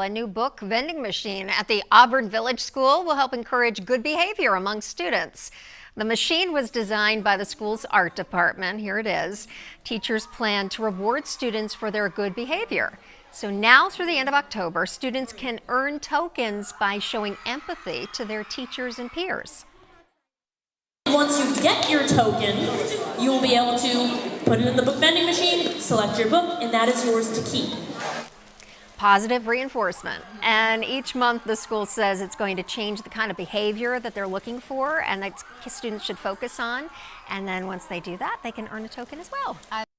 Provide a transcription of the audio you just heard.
A new book vending machine at the Auburn Village School will help encourage good behavior among students. The machine was designed by the school's art department. Here it is. Teachers plan to reward students for their good behavior. So now through the end of October, students can earn tokens by showing empathy to their teachers and peers. Once you get your token, you will be able to put it in the book vending machine, select your book, and that is yours to keep. Positive reinforcement. And each month the school says it's going to change the kind of behavior that they're looking for and that students should focus on. And then once they do that, they can earn a token as well.